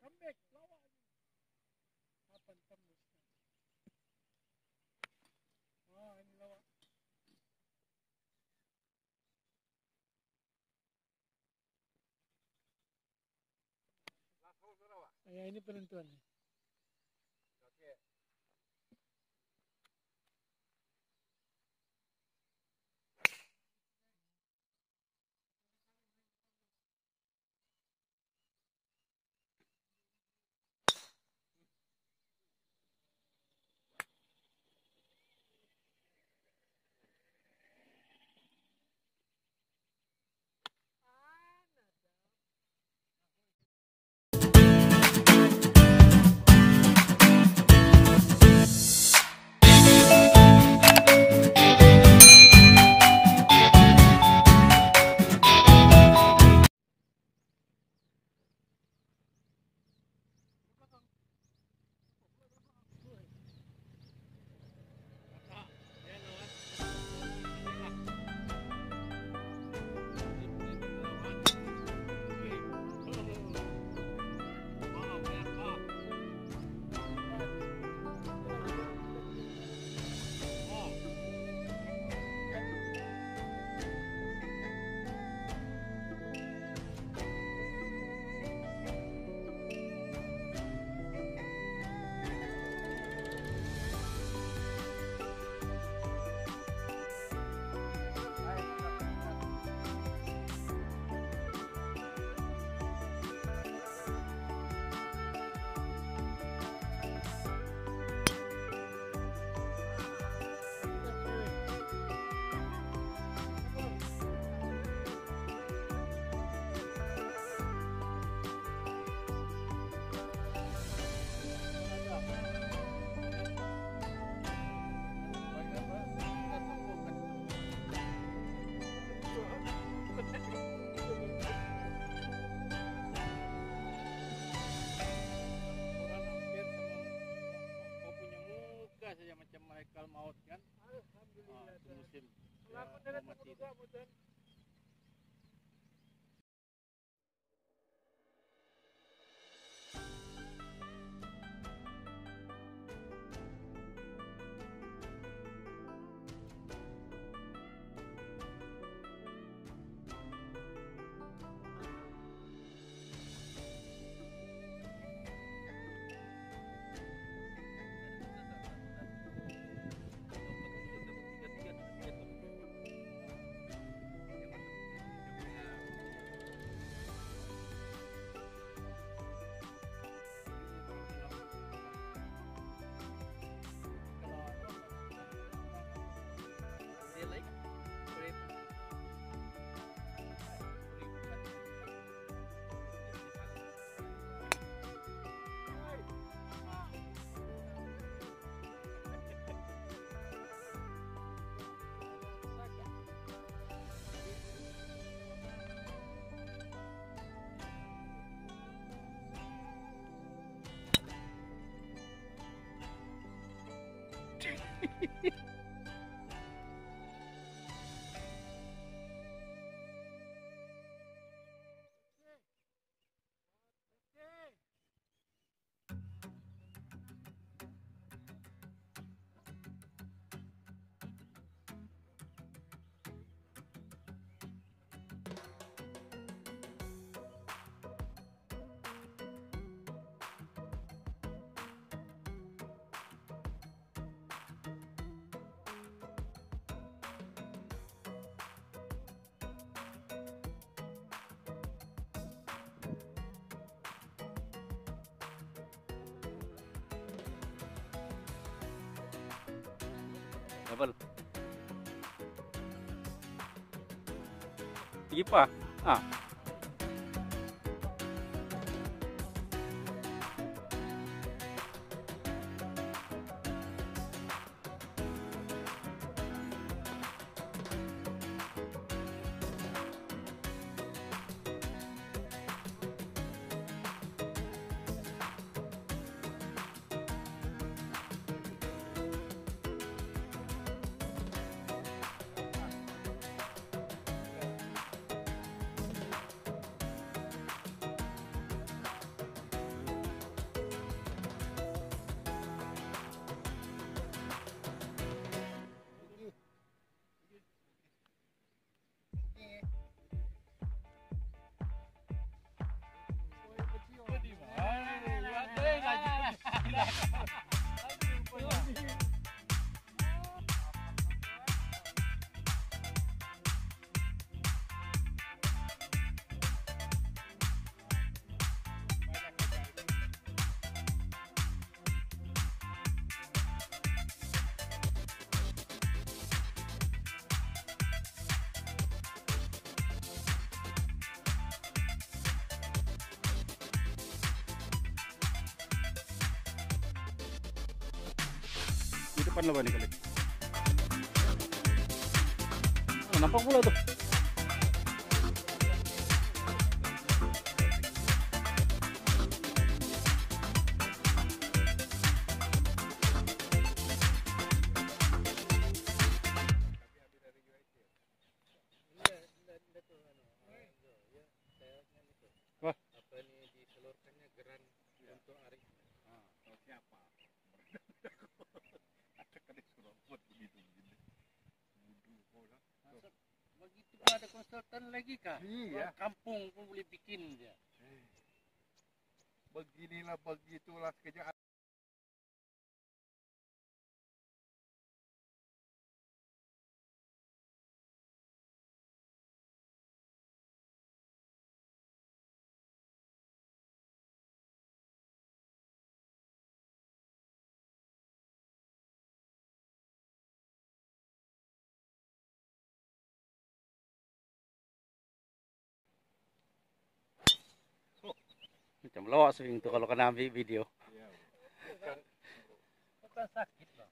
come back. Lawa yun. Papantamos na. Ano lawa? Ayan, ini penentuan. Okay. Kalau maut kan, alhamdulillah itu musim selamat dan mudah-mudahan. Tinggi pa. Ah. Depan lo balik. Oh, nampak pula tu. Wah. Apa ni diselurkannya geran untuk hari. Tahu siapa? Begitu ada konsultan lagi kah? Iya. Kampung pun boleh bikin dia. Beginilah begitulah kerja. Macam lawak swing tu kalau kena ambil video. Bukan sakit lah.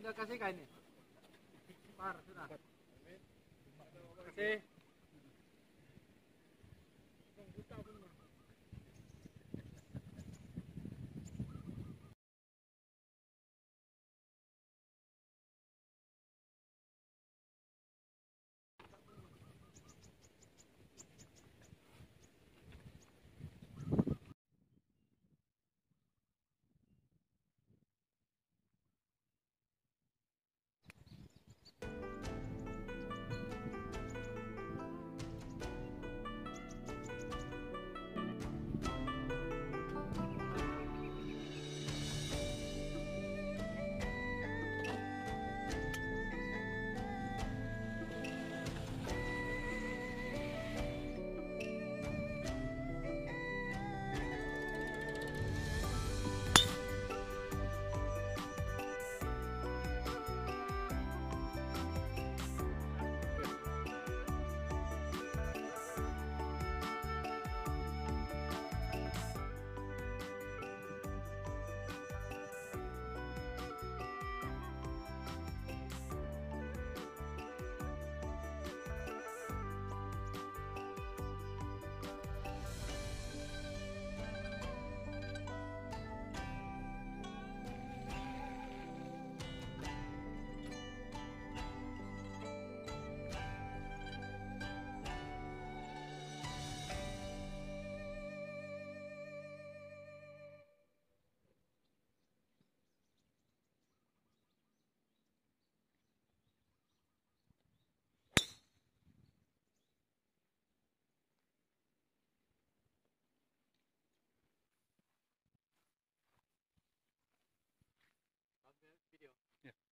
Anda kasih kain ini. Par, sudah. Terima kasih.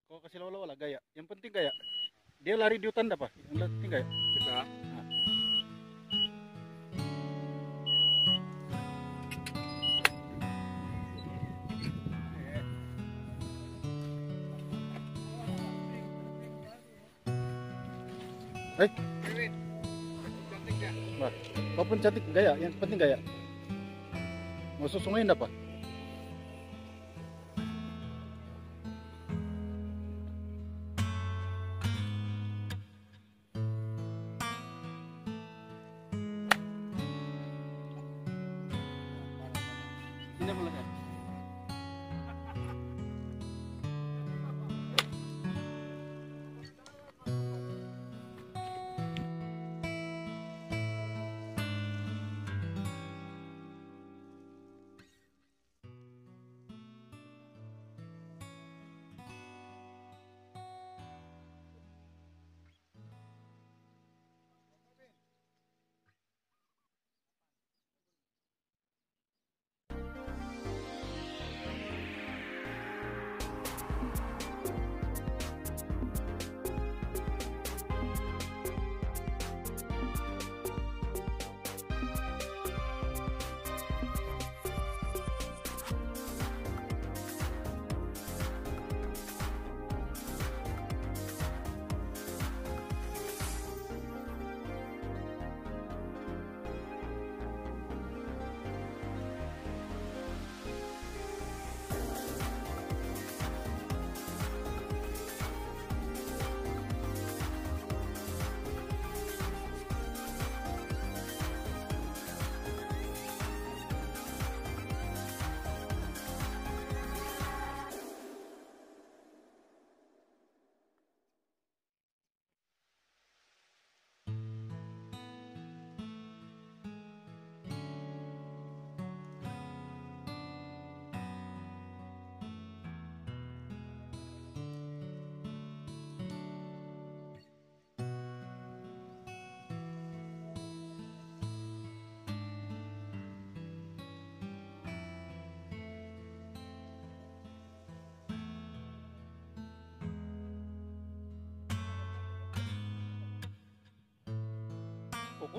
Kalau kasih lawa-lawa lah gaya. Yang penting gaya. Dia lari di hutan apa? Yang penting gaya. Bisa. Nah. Hey. Cantik ya. Bah, kau pun cantik gaya. Yang penting gaya. Masuk sungai enggak apa?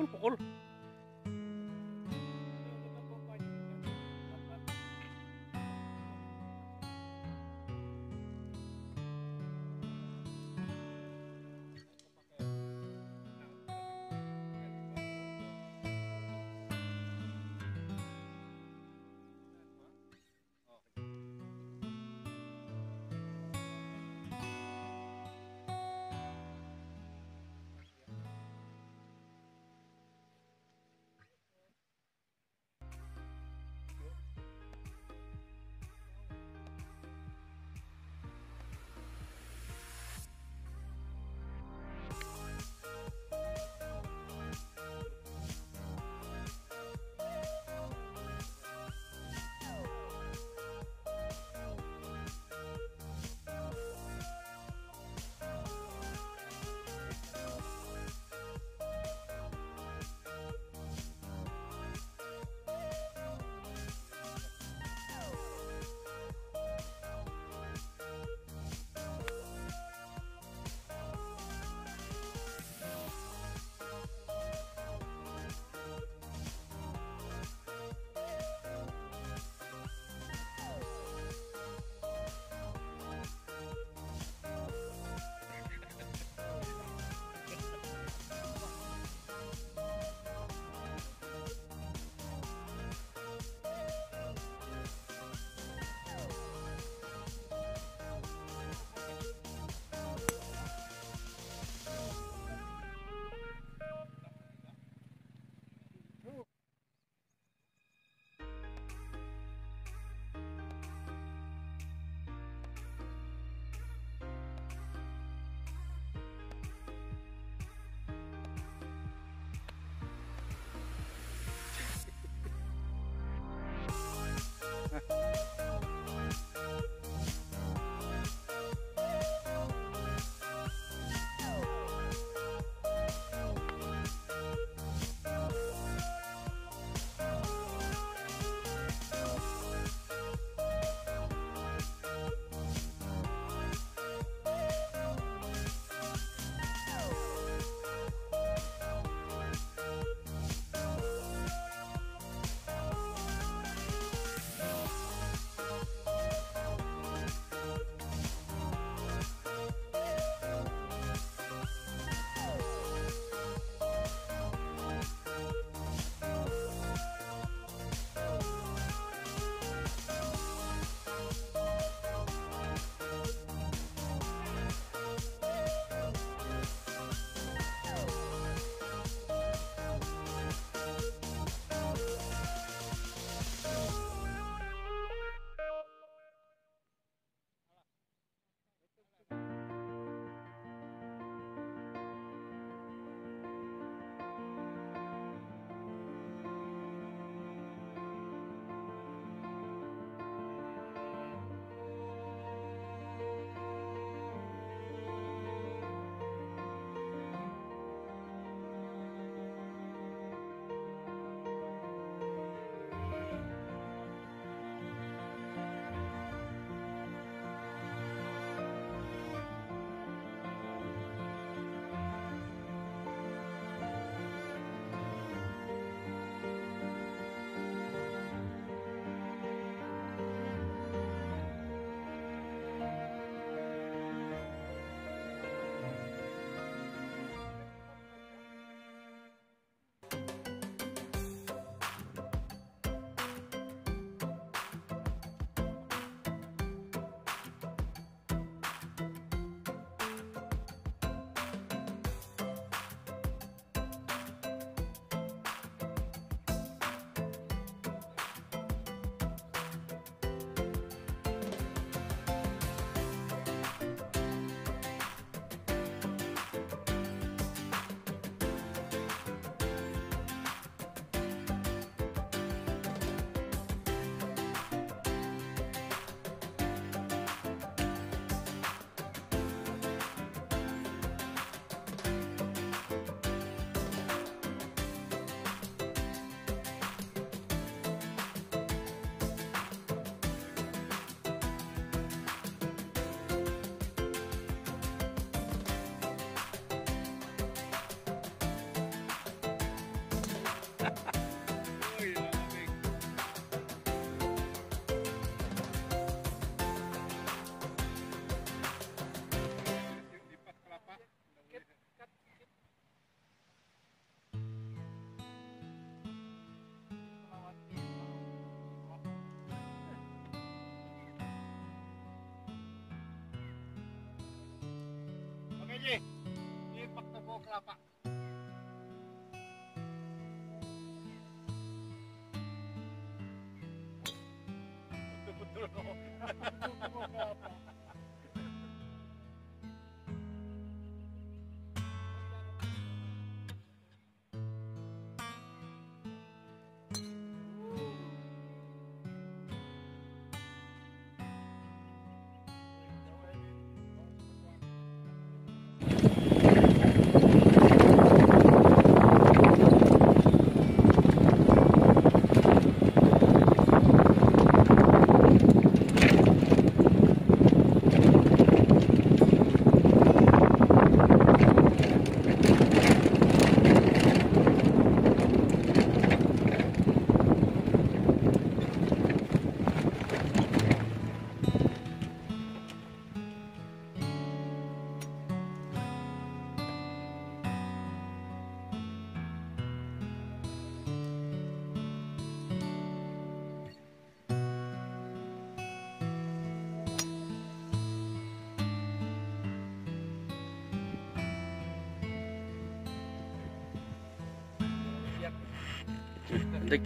Pukul. Ini lipat toko kelapa. Betul-betul loh. Toko kelapa. Dik.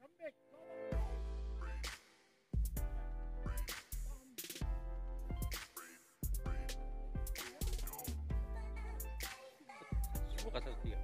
come back. Semua kasar dia.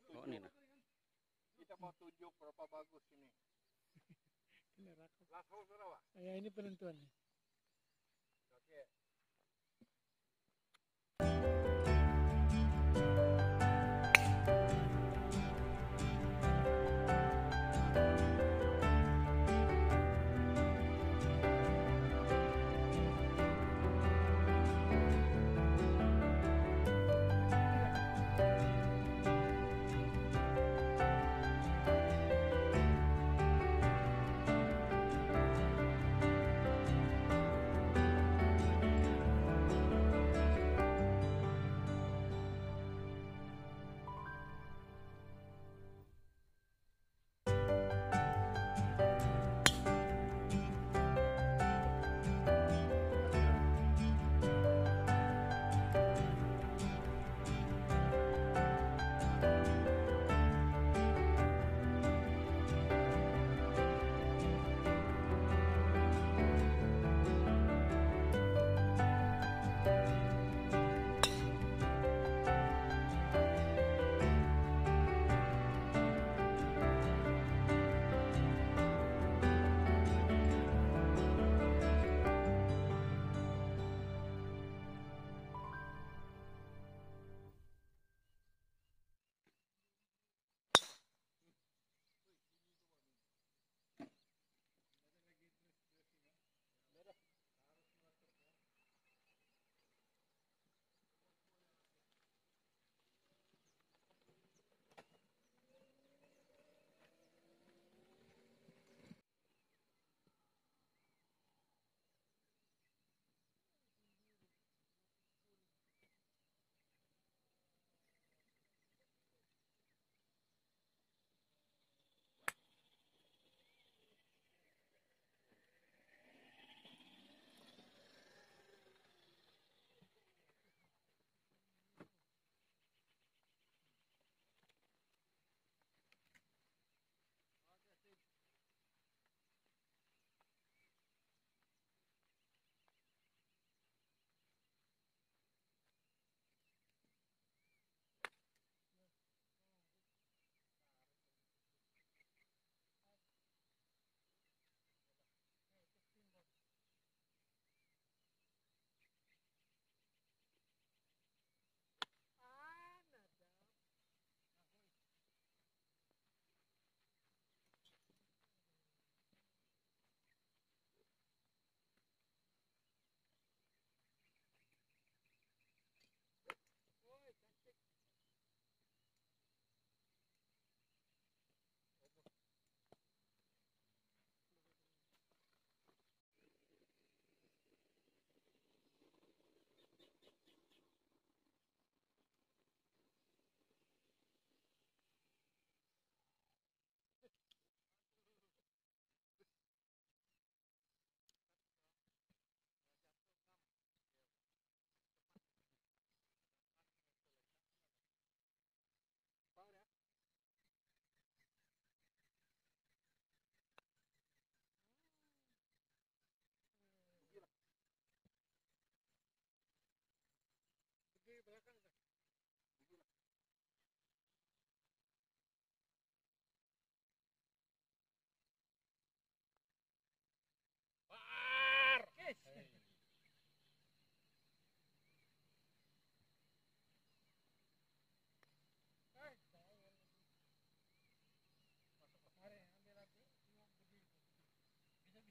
Kita mau tunjuk, kita mau tunjuk berapa bagus ini. Last hole berapa? Ya, ini penentuannya. Oke.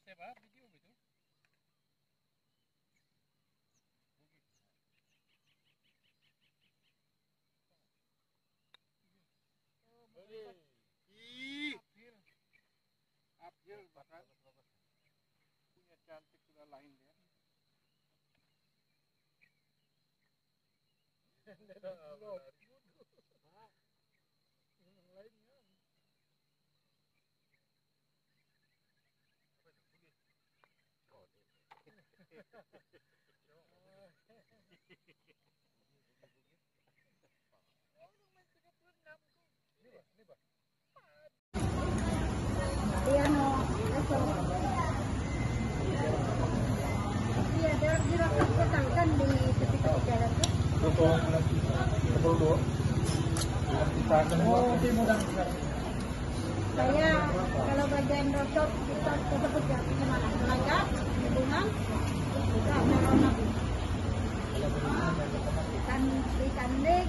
Siapa video itu? Bukit. Uphill bahkan punya cantik sudah lain dia. Saya kalau bagian rosok kita tersebut jatuh gimana? Melangkah, hubungan, kita meronok ikan dek,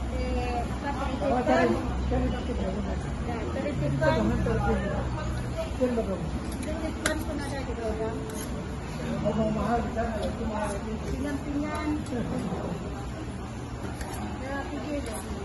terisipan pun ada juga orang pingan-pingan, kita pergi